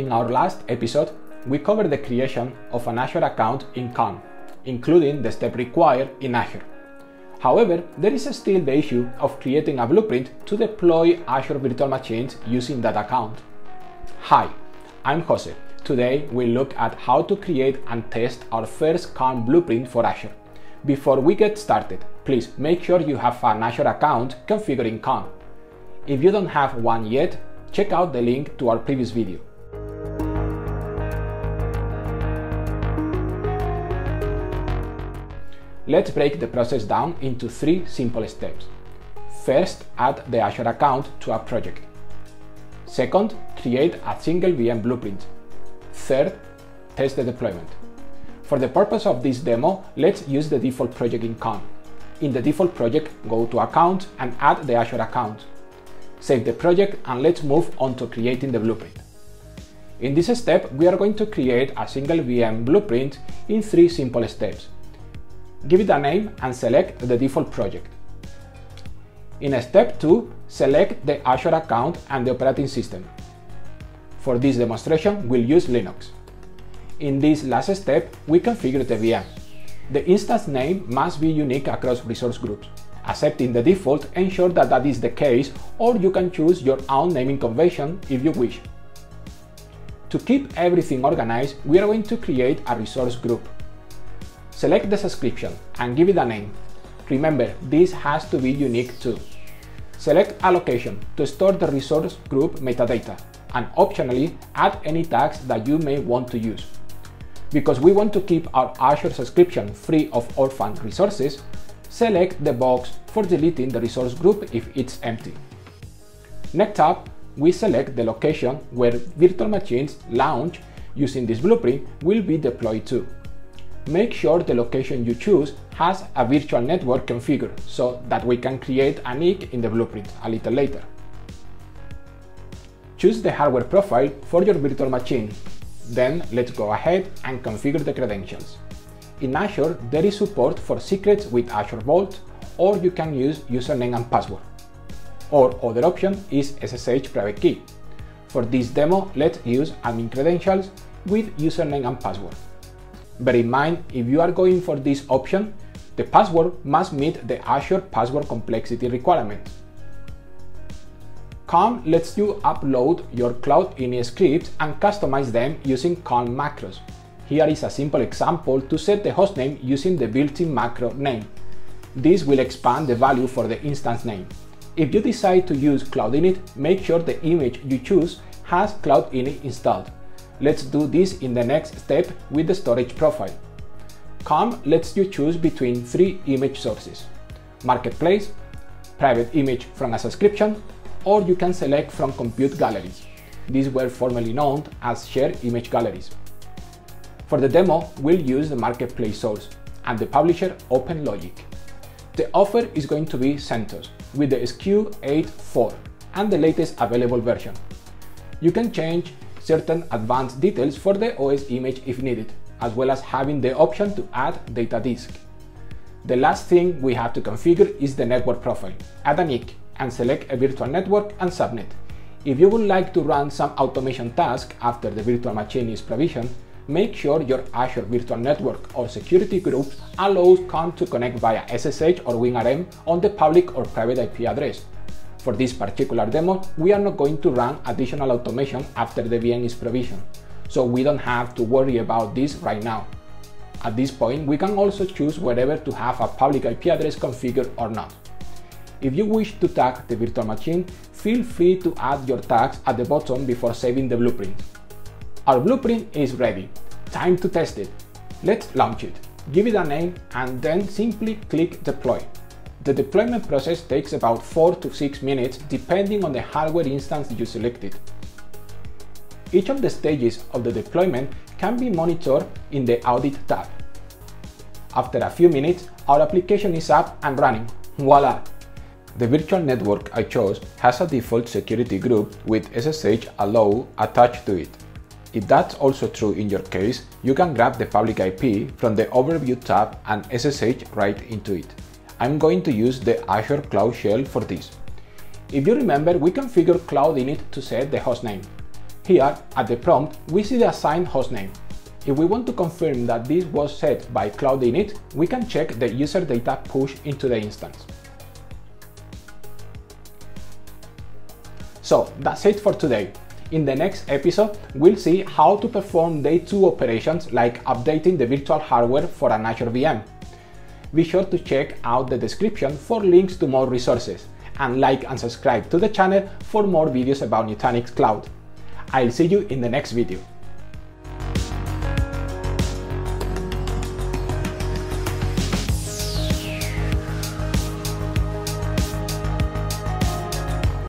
in our last episode, we covered the creation of an Azure account in Calm, including the step required in Azure. However, there is still the issue of creating a blueprint to deploy Azure virtual machines using that account. Hi, I'm Jose. Today we look at how to create and test our first Calm blueprint for Azure. Before we get started, please make sure you have an Azure account configured in Calm. If you don't have one yet, check out the link to our previous video. Let's break the process down into three simple steps. First, add the Azure account to a project. Second, create a single VM blueprint. Third, test the deployment. For the purpose of this demo, let's use the default project in Calm. In the default project, go to Account and add the Azure account. Save the project and let's move on to creating the blueprint. In this step, we are going to create a single VM blueprint in three simple steps. Give it a name and select the default project. In step 2, select the Azure account and the operating system. For this demonstration, we'll use Linux. In this last step, we configure the VM. The instance name must be unique across resource groups. Accepting the default ensures that that is the case, or you can choose your own naming convention if you wish. To keep everything organized, we are going to create a resource group. Select the subscription and give it a name. Remember, this has to be unique too. Select a location to store the resource group metadata, and optionally add any tags that you may want to use. Because we want to keep our Azure subscription free of orphaned resources, select the box for deleting the resource group if it's empty. Next up, we select the location where virtual machines launched using this blueprint will be deployed to. Make sure the location you choose has a virtual network configured so that we can create a NIC in the blueprint a little later. Choose the hardware profile for your virtual machine. Then let's go ahead and configure the credentials. In Azure, there is support for secrets with Azure Vault, or you can use username and password. Or other option is SSH private key. For this demo, let's use admin credentials with username and password. Bear in mind, if you are going for this option, the password must meet the Azure password complexity requirement. Calm lets you upload your Cloud Init scripts and customize them using Calm macros. Here is a simple example to set the hostname using the built-in macro name. This will expand the value for the instance name. If you decide to use Cloud Init, make sure the image you choose has Cloud Init installed. Let's do this in the next step with the storage profile. Calm lets you choose between three image sources: Marketplace, private image from a subscription, or you can select from compute galleries. These were formerly known as shared image galleries. For the demo, we'll use the Marketplace source and the publisher OpenLogic. The offer is going to be CentOS with the SKU 8.4 and the latest available version. You can change certain advanced details for the OS image if needed, as well as having the option to add data disk. The last thing we have to configure is the network profile. Add a NIC and select a virtual network and subnet. If you would like to run some automation task after the virtual machine is provisioned, make sure your Azure virtual network or security group allows Calm to connect via SSH or WinRM on the public or private IP address. For this particular demo, we are not going to run additional automation after the VM is provisioned, so we don't have to worry about this right now. At this point, we can also choose whether to have a public IP address configured or not. If you wish to tag the virtual machine, feel free to add your tags at the bottom before saving the blueprint. Our blueprint is ready. Time to test it. Let's launch it, give it a name, and then simply click Deploy. The deployment process takes about 4 to 6 minutes depending on the hardware instance you selected. Each of the stages of the deployment can be monitored in the Audit tab. After a few minutes, our application is up and running. Voila! The virtual network I chose has a default security group with SSH allow attached to it. If that's also true in your case, you can grab the public IP from the Overview tab and SSH right into it. I'm going to use the Azure Cloud Shell for this. If you remember, we configured Cloud Init to set the hostname. Here, at the prompt, we see the assigned hostname. If we want to confirm that this was set by Cloud Init, we can check the user data push into the instance. So that's it for today. In the next episode, we'll see how to perform day 2 operations like updating the virtual hardware for an Azure VM. Be sure to check out the description for links to more resources, and like and subscribe to the channel for more videos about Nutanix Cloud. I'll see you in the next video.